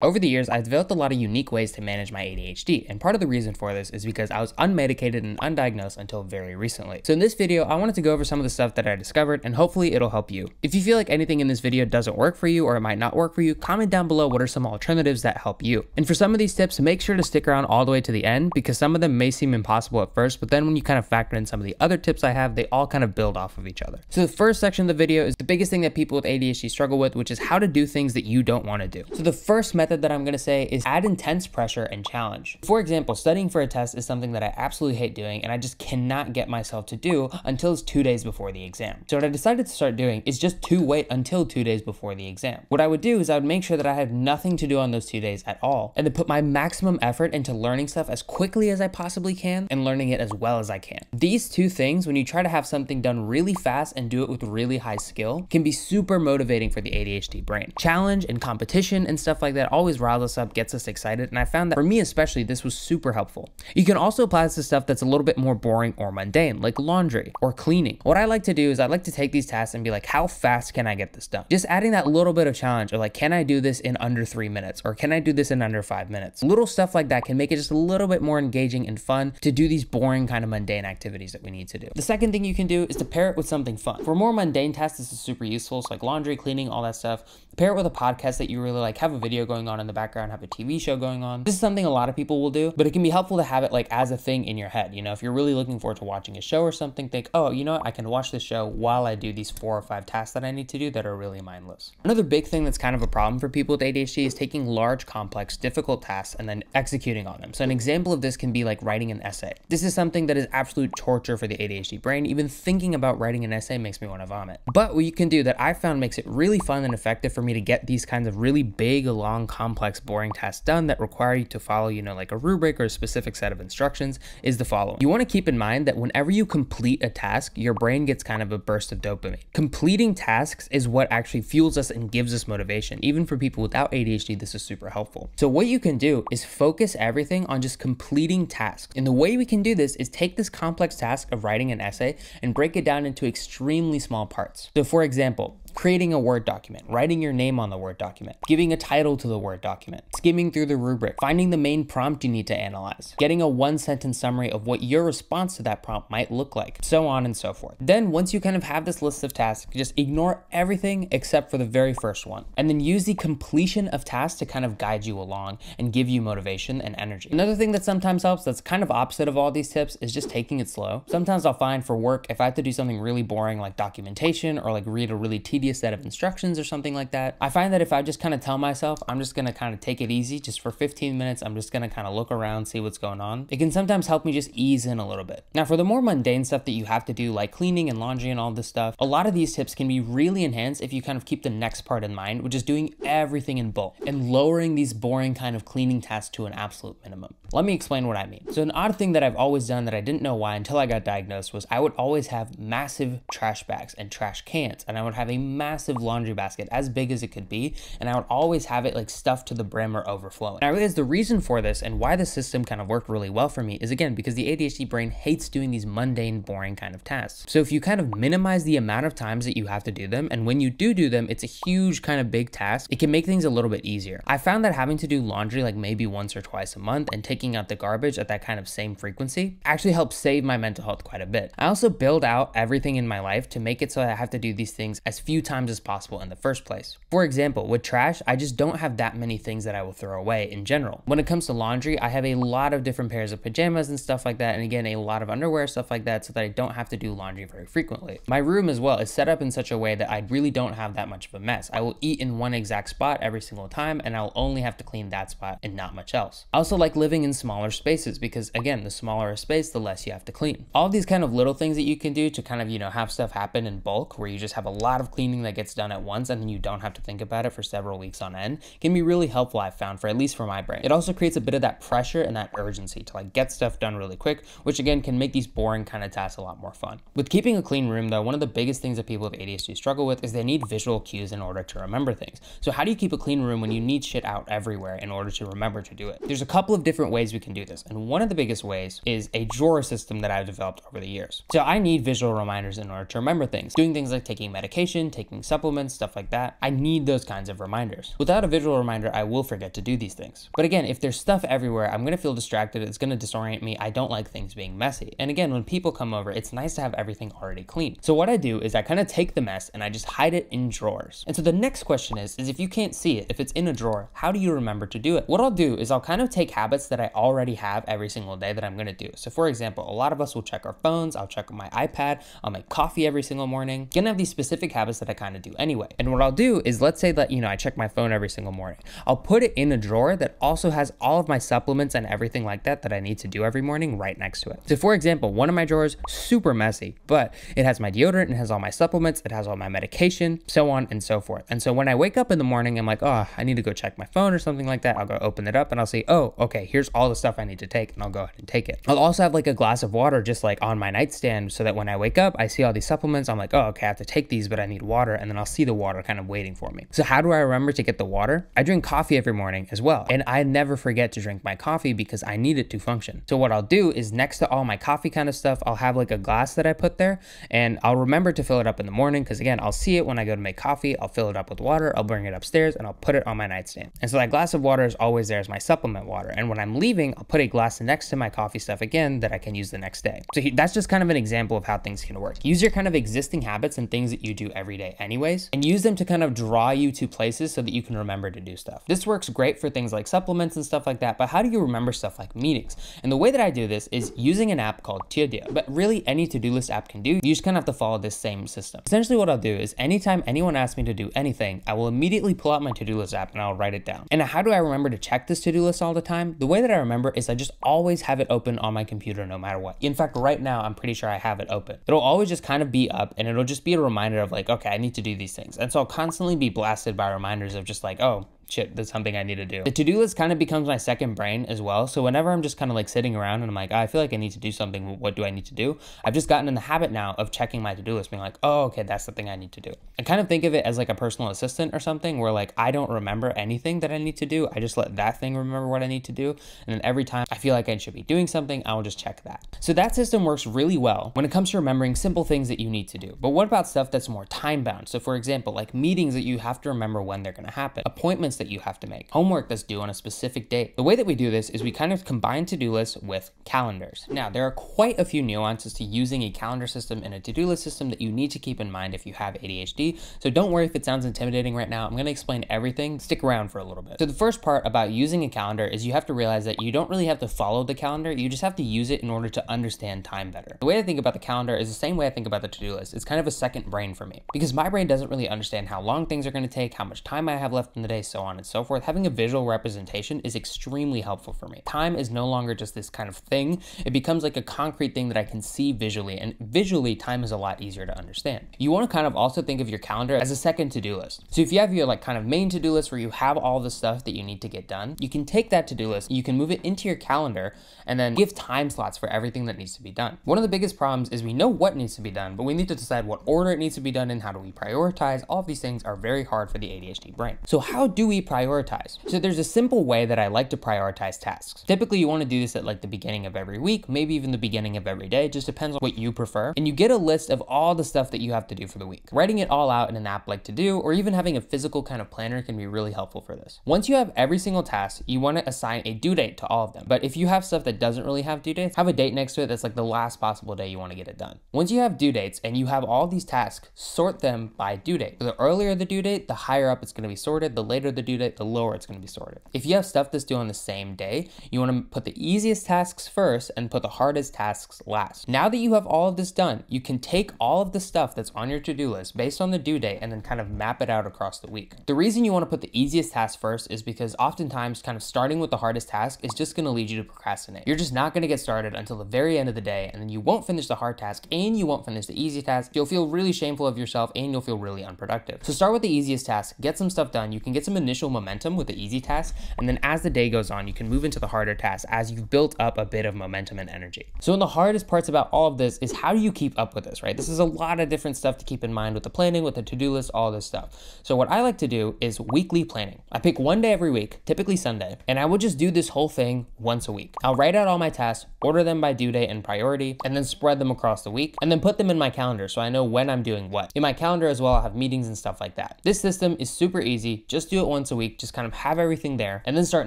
Over the years, I've developed a lot of unique ways to manage my ADHD, and part of the reason for this is because I was unmedicated and undiagnosed until very recently. So in this video, I wanted to go over some of the stuff that I discovered, and hopefully it'll help you. If you feel like anything in this video doesn't work for you, or it might not work for you, comment down below what are some alternatives that help you. And for some of these tips, make sure to stick around all the way to the end, because some of them may seem impossible at first, but then when you kind of factor in some of the other tips I have, they all kind of build off of each other. So the first section of the video is the biggest thing that people with ADHD struggle with, which is how to do things that you don't want to do. So the first method that I'm going to say is add intense pressure and challenge. For example, studying for a test is something that I absolutely hate doing and I just cannot get myself to do until it's 2 days before the exam. So what I decided to start doing is just to wait until 2 days before the exam. What I would do is I would make sure that I have nothing to do on those 2 days at all, and then put my maximum effort into learning stuff as quickly as I possibly can and learning it as well as I can. These two things, when you try to have something done really fast and do it with really high skill, can be super motivating for the ADHD brain. Challenge and competition and stuff like that always riles us up, gets us excited, and I found that for me especially, this was super helpful. You can also apply this to stuff that's a little bit more boring or mundane, like laundry or cleaning. What I like to do is I like to take these tasks and be like, how fast can I get this done? Just adding that little bit of challenge, or like, can I do this in under 3 minutes? Or can I do this in under 5 minutes? Little stuff like that can make it just a little bit more engaging and fun to do these boring kind of mundane activities that we need to do. The second thing you can do is to pair it with something fun. For more mundane tasks, this is super useful, so like laundry, cleaning, all that stuff. Pair it with a podcast that you really like, have a video going on in the background, have a TV show going on. This is something a lot of people will do, but it can be helpful to have it like as a thing in your head. You know, if you're really looking forward to watching a show or something, think, oh, you know what? I can watch this show while I do these 4 or 5 tasks that I need to do that are really mindless. Another big thing that's kind of a problem for people with ADHD is taking large, complex, difficult tasks and then executing on them. So an example of this can be like writing an essay. This is something that is absolute torture for the ADHD brain. Even thinking about writing an essay makes me want to vomit. But what you can do that I found makes it really fun and effective for me to get these kinds of really big, long, complex, boring tasks done that require you to follow, you know, like a rubric or a specific set of instructions is the following. You want to keep in mind that whenever you complete a task, your brain gets kind of a burst of dopamine. Completing tasks is what actually fuels us and gives us motivation. Even for people without ADHD, this is super helpful. So what you can do is focus everything on just completing tasks. And the way we can do this is take this complex task of writing an essay and break it down into extremely small parts. So for example, creating a Word document, writing your name on the Word document, giving a title to the Word document, skimming through the rubric, finding the main prompt you need to analyze, getting a 1-sentence summary of what your response to that prompt might look like, so on and so forth. Then once you kind of have this list of tasks, just ignore everything except for the very first one, and then use the completion of tasks to kind of guide you along and give you motivation and energy. Another thing that sometimes helps, that's kind of opposite of all these tips, is just taking it slow. Sometimes I'll find for work, if I have to do something really boring like documentation or like read a really tedious set of instructions or something like that, I find that if I just kind of tell myself, I'm just going to kind of take it easy just for 15 minutes, I'm just going to kind of look around, see what's going on, it can sometimes help me just ease in a little bit. Now for the more mundane stuff that you have to do, like cleaning and laundry and all this stuff, a lot of these tips can be really enhanced if you kind of keep the next part in mind, which is doing everything in bulk and lowering these boring kind of cleaning tasks to an absolute minimum. Let me explain what I mean. So an odd thing that I've always done that I didn't know why until I got diagnosed was I would always have massive trash bags and trash cans, and I would have a massive laundry basket as big as it could be, and I would always have it like stuffed to the brim or overflowing. And I realized the reason for this and why the system kind of worked really well for me is, again, because the ADHD brain hates doing these mundane, boring kind of tasks. So if you kind of minimize the amount of times that you have to do them, and when you do them, it's a huge kind of big task, it can make things a little bit easier. I found that having to do laundry like maybe once or twice a month and taking out the garbage at that kind of same frequency actually helps save my mental health quite a bit. I also build out everything in my life to make it so I have to do these things as few times as possible in the first place. For example, with trash, I just don't have that many things that I will throw away in general. When it comes to laundry, I have a lot of different pairs of pajamas and stuff like that, and again, a lot of underwear, stuff like that, so that I don't have to do laundry very frequently. My room as well is set up in such a way that I really don't have that much of a mess. I will eat in one exact spot every single time, and I'll only have to clean that spot and not much else. I also like living in smaller spaces because, again, the smaller a space, the less you have to clean. All these kind of little things that you can do to kind of, you know, have stuff happen in bulk where you just have a lot of cleaning that gets done at once and then you don't have to think about it for several weeks on end can be really helpful, I've found, for at least for my brain. It also creates a bit of that pressure and that urgency to like get stuff done really quick, which again can make these boring kind of tasks a lot more fun. With keeping a clean room though, one of the biggest things that people with ADHD struggle with is they need visual cues in order to remember things. So how do you keep a clean room when you need shit out everywhere in order to remember to do it? There's a couple of different ways we can do this, and one of the biggest ways is a drawer system that I've developed over the years. So I need visual reminders in order to remember things, doing things like taking medication, taking supplements, stuff like that. I need those kinds of reminders. Without a visual reminder, I will forget to do these things. But again, if there's stuff everywhere, I'm gonna feel distracted, it's gonna disorient me. I don't like things being messy. And again, when people come over, it's nice to have everything already clean. So what I do is I kind of take the mess and I just hide it in drawers. And so the next question is if you can't see it, if it's in a drawer, how do you remember to do it? What I'll do is I'll kind of take habits that I already have every single day that I'm gonna do. So for example, a lot of us will check our phones, I'll check my iPad, I'll make coffee every single morning. Gonna have these specific habits that I kind of do anyway. And what I'll do is, let's say that, you know, I check my phone every single morning. I'll put it in a drawer that also has all of my supplements and everything like that that I need to do every morning right next to it. So for example, one of my drawers, super messy, but it has my deodorant, it has all my supplements, it has all my medication, so on and so forth. And so when I wake up in the morning, I'm like, oh, I need to go check my phone or something like that. I'll go open it up and I'll see, oh, okay, here's all the stuff I need to take, and I'll go ahead and take it. I'll also have like a glass of water just like on my nightstand so that when I wake up, I see all these supplements. I'm like, oh, okay, I have to take these, but I need water. And then I'll see the water kind of waiting for me. So how do I remember to get the water? I drink coffee every morning as well. And I never forget to drink my coffee because I need it to function. So what I'll do is next to all my coffee kind of stuff, I'll have like a glass that I put there, and I'll remember to fill it up in the morning. Cause again, I'll see it when I go to make coffee, I'll fill it up with water, I'll bring it upstairs and I'll put it on my nightstand. And so that glass of water is always there as my supplement water. And when I'm leaving, I'll put a glass next to my coffee stuff again that I can use the next day. So that's just kind of an example of how things can work. Use your kind of existing habits and things that you do every day anyways, and use them to kind of draw you to places so that you can remember to do stuff. This works great for things like supplements and stuff like that, but how do you remember stuff like meetings? And the way that I do this is using an app called Todoist, but really any to-do list app can do. You just kind of have to follow this same system. Essentially what I'll do is anytime anyone asks me to do anything, I will immediately pull out my to-do list app and I'll write it down. And how do I remember to check this to-do list all the time? The way that I remember is I just always have it open on my computer no matter what. In fact, right now, I'm pretty sure I have it open. It'll always just kind of be up and it'll just be a reminder of like, okay, I need to do these things. And so I'll constantly be blasted by reminders of just like, oh, shit, that's something I need to do. The to-do list kind of becomes my second brain as well. So whenever I'm just kind of like sitting around and I'm like, oh, I feel like I need to do something, what do I need to do? I've just gotten in the habit now of checking my to-do list, being like, oh, okay, that's the thing I need to do. I kind of think of it as like a personal assistant or something where like, I don't remember anything that I need to do. I just let that thing remember what I need to do. And then every time I feel like I should be doing something, I'll just check that. So that system works really well when it comes to remembering simple things that you need to do. But what about stuff that's more time bound? So for example, like meetings that you have to remember when they're gonna happen, appointments that you have to make, homework that's due on a specific date. The way that we do this is we kind of combine to-do lists with calendars. Now, there are quite a few nuances to using a calendar system and a to-do list system that you need to keep in mind if you have ADHD. So don't worry if it sounds intimidating right now. I'm gonna explain everything. Stick around for a little bit. So the first part about using a calendar is you have to realize that you don't really have to follow the calendar. You just have to use it in order to understand time better. The way I think about the calendar is the same way I think about the to-do list. It's kind of a second brain for me because my brain doesn't really understand how long things are gonna take, how much time I have left in the day, so on and so forth. Having a visual representation is extremely helpful for me. Time is no longer just this kind of thing. It becomes like a concrete thing that I can see visually, and visually time is a lot easier to understand. You want to kind of also think of your calendar as a second to-do list. So if you have your like kind of main to-do list where you have all the stuff that you need to get done, you can take that to-do list, you can move it into your calendar and then give time slots for everything that needs to be done. One of the biggest problems is we know what needs to be done, but we need to decide what order it needs to be done in, how do we prioritize. All of these things are very hard for the ADHD brain. So how do we prioritize? So there's a simple way that I like to prioritize tasks. Typically you want to do this at like the beginning of every week, maybe even the beginning of every day, just depends on what you prefer. And you get a list of all the stuff that you have to do for the week. Writing it all out in an app like Todo or even having a physical kind of planner can be really helpful for this. Once you have every single task, you want to assign a due date to all of them. But if you have stuff that doesn't really have due dates, have a date next to it that's like the last possible day you want to get it done. Once you have due dates and you have all these tasks, sort them by due date. So the earlier the due date, the higher up it's going to be sorted, the later the due date, the lower it's going to be sorted. If you have stuff that's due on the same day, you want to put the easiest tasks first and put the hardest tasks last. Now that you have all of this done, you can take all of the stuff that's on your to-do list based on the due date and then kind of map it out across the week. The reason you want to put the easiest task first is because oftentimes kind of starting with the hardest task is just going to lead you to procrastinate. You're just not going to get started until the very end of the day, and then you won't finish the hard task and you won't finish the easy task. You'll feel really shameful of yourself and you'll feel really unproductive. So start with the easiest task, get some stuff done. You can get some initial momentum with the easy task, and then as the day goes on, you can move into the harder tasks as you've built up a bit of momentum and energy. So one of the hardest parts about all of this is how do you keep up with this, right? This is a lot of different stuff to keep in mind with the planning, with the to-do list, all this stuff. So what I like to do is weekly planning. I pick one day every week, typically Sunday, and I will just do this whole thing once a week. I'll write out all my tasks, order them by due date and priority, and then spread them across the week, and then put them in my calendar so I know when I'm doing what. In my calendar as well, I'll have meetings and stuff like that. This system is super easy. Just do it once once a week, just kind of have everything there and then start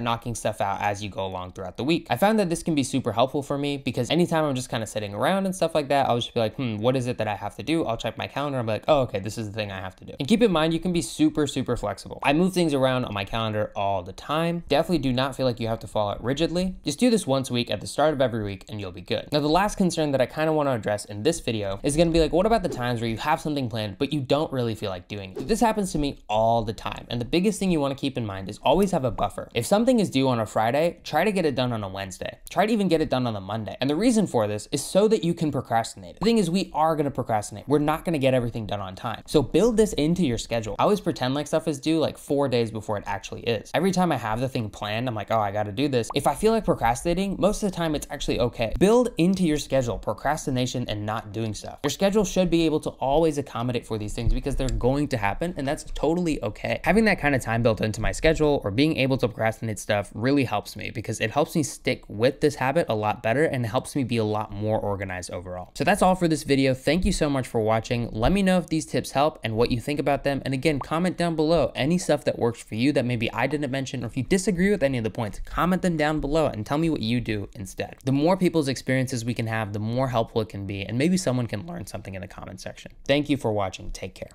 knocking stuff out as you go along throughout the week. I found that this can be super helpful for me because anytime I'm just kind of sitting around and stuff like that, I'll just be like, what is it that I have to do? I'll check my calendar. I'm like, oh, okay, this is the thing I have to do. And keep in mind, you can be super, super flexible. I move things around on my calendar all the time. Definitely do not feel like you have to follow it rigidly. Just do this once a week at the start of every week and you'll be good. Now, the last concern that I kind of want to address in this video is going to be like, what about the times where you have something planned, but you don't really feel like doing it? This happens to me all the time. And the biggest thing you want to keep in mind is always have a buffer. If something is due on a Friday, try to get it done on a Wednesday. Try to even get it done on a Monday. And the reason for this is so that you can procrastinate. The thing is, we are going to procrastinate. We're not going to get everything done on time. So build this into your schedule. I always pretend like stuff is due like 4 days before it actually is. Every time I have the thing planned, I'm like, oh, I got to do this. If I feel like procrastinating, most of the time it's actually okay. Build into your schedule procrastination and not doing stuff. Your schedule should be able to always accommodate for these things because they're going to happen, and that's totally okay. Having that kind of time built into my schedule or being able to procrastinate stuff really helps me because it helps me stick with this habit a lot better and helps me be a lot more organized overall. So that's all for this video. Thank you so much for watching. Let me know if these tips help and what you think about them. And again, comment down below any stuff that works for you that maybe I didn't mention, or if you disagree with any of the points, comment them down below and tell me what you do instead. The more people's experiences we can have, the more helpful it can be, and maybe someone can learn something in the comment section. Thank you for watching. Take care.